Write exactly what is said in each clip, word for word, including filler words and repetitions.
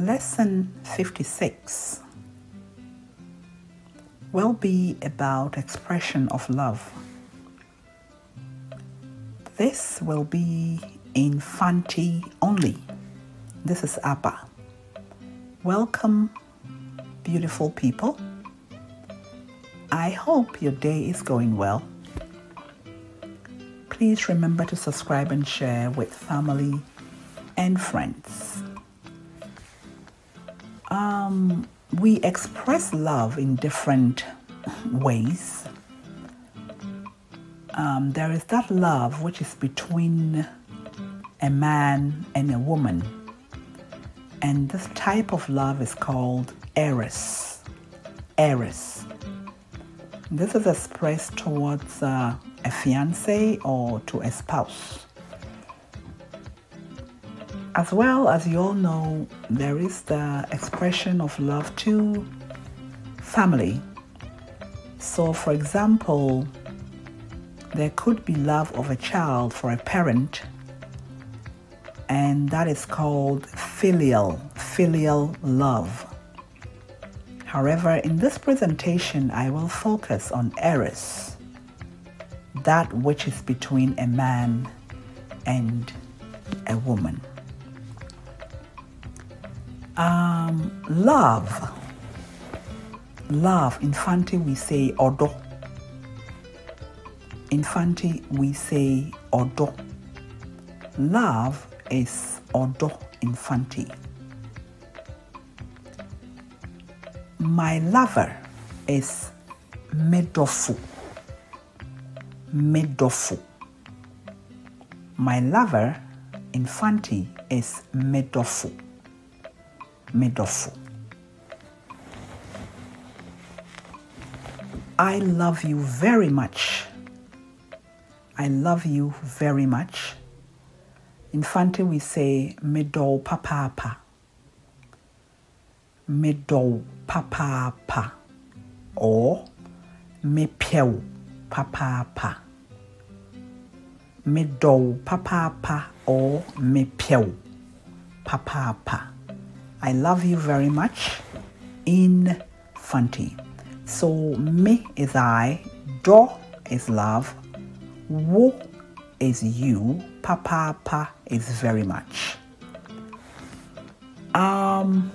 Lesson fifty-six will be about expression of love. This will be in Fanti only. This is Aba. Welcome, beautiful people. I hope your day is going well. Please remember to subscribe and share with family and friends. Um, we express love in different ways. Um, there is that love which is between a man and a woman. And this type of love is called Eros. Eros. This is expressed towards uh, a fiancé or to a spouse. As well, as you all know, there is the expression of love to family. So, for example, there could be love of a child for a parent, and that is called filial, filial love. However, in this presentation, I will focus on Eros, that which is between a man and a woman. Um, love, love, in Fanti we say odo. In Fanti we say odo. Love is odo in Fanti. My lover is medofu. Medofu. My lover in Fanti is medofu. Medofu. I love you very much. I love you very much. In Fanti we say medo papa. Medo papa pa, or mepew papa pa. Medo papa pa or mepew papa pa. I love you very much in Fanti. So me is I, do is love, wo is you, papa pa is very much. Um.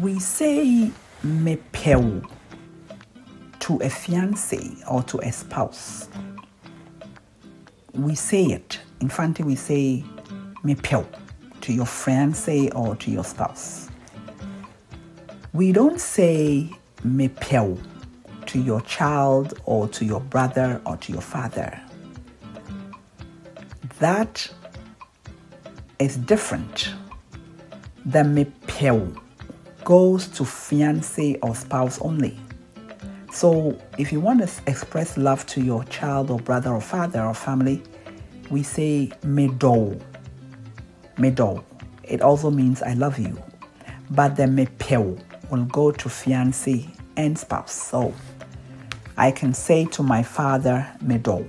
We say mepeu to a fiancé or to a spouse. We say it. In Fanti we say mepeu to your fiancé or to your spouse. We don't say mepeu to your child or to your brother or to your father. That is different than mepeu. Goes to fiancé or spouse only. So if you want to express love to your child or brother or father or family, we say medo. Medo. It also means I love you. But the mepeu will go to fiancé and spouse. So I can say to my father, medo.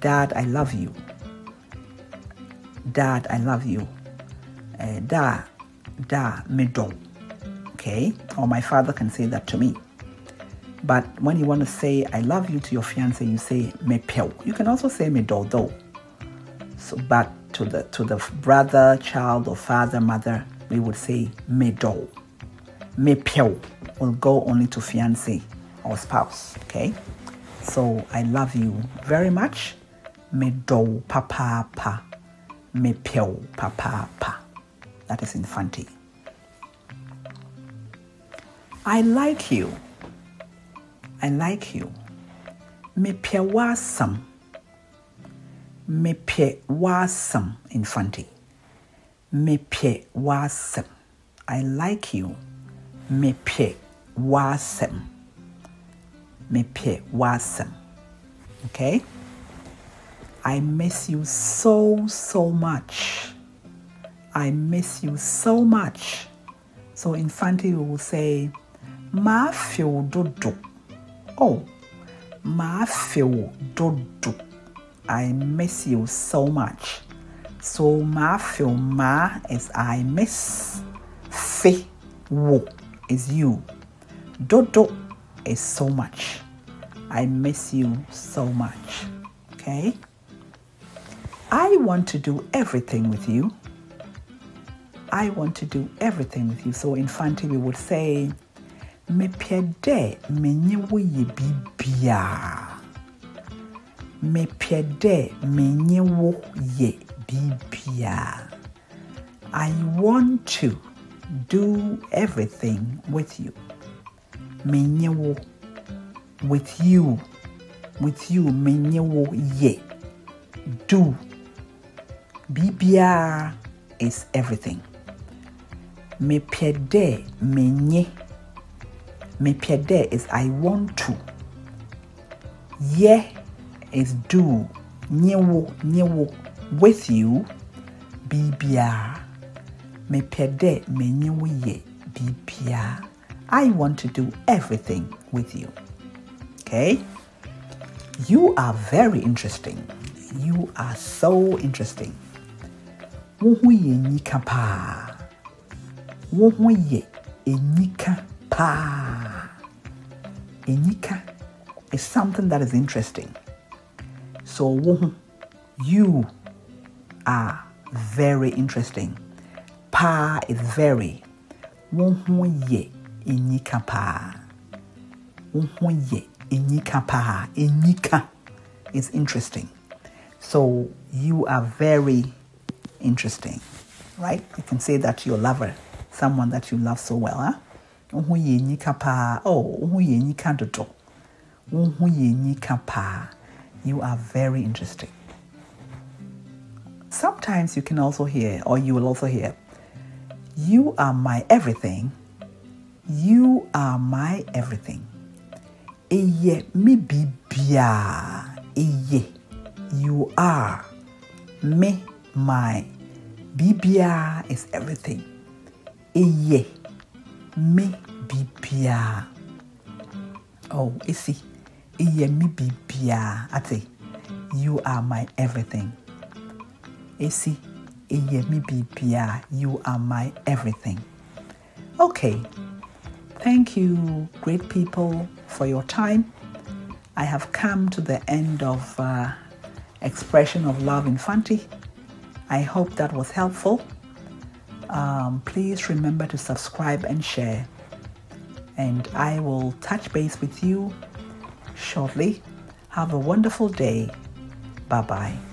Dad, I love you. Dad, I love you. Uh, da, da, medo. Okay, or my father can say that to me. But when you want to say I love you to your fiancé, you say mepeu. You can also say medo though. So but to the to the brother, child, or father, mother, we would say medo. Mepeu will go only to fiancé or spouse. Okay? So I love you very much. Medo papa pa. Mepeu papa pa. That is in Fanti. I like you. I like you. Mepewasam. Mepewasam in Fanti. Mepewasam. I like you. Mepewasam. Mepewasam. Okay? I miss you so, so much. I miss you so much. So in Fanti, we will say, ma feel dodo. Oh, ma feel dodo. I miss you so much. So ma film ma is I miss. Fe wo is you. Dodo is so much. I miss you so much. Okay? I want to do everything with you. I want to do everything with you. So in Fanti we would say me piede me nyewo ye bibia. Me piede me nyewo ye bibia. I want to do everything with you. Me nyewo with you. With you me nyewo ye. Do. Bibia is everything. Me piede me nye. Me piede is I want to. Ye is do. Nyewo, nyewo with you. Bibia. Me piede me nyewo ye. Bibia. I want to do everything with you. Okay? You are very interesting. You are so interesting. Wohu ye nyika pa. Wohu ye enyika pa. Enyika is something that is interesting. So wohu, you are very interesting. Pa is very. Wohu ye enyika pa. Wohu ye enyika pa. Enyika is interesting. So you are very interesting, right? You can say that to your lover, someone that you love so well. Huh? Oh, you are very interesting. Sometimes you can also hear, or you will also hear, you are my everything. You are my everything. Eye mi bibia. Eye. You are me, my. Bibia is everything. Eye, me, bibia. Oh, isi. Eye, me, bibia. Ate, you are my everything. Isi, eye, me, bibia. You are my everything. Okay. Thank you, great people, for your time. I have come to the end of Uh, expression of love in Fanti. I hope that was helpful. Um, please remember to subscribe and share. And I will touch base with you shortly. Have a wonderful day. Bye-bye.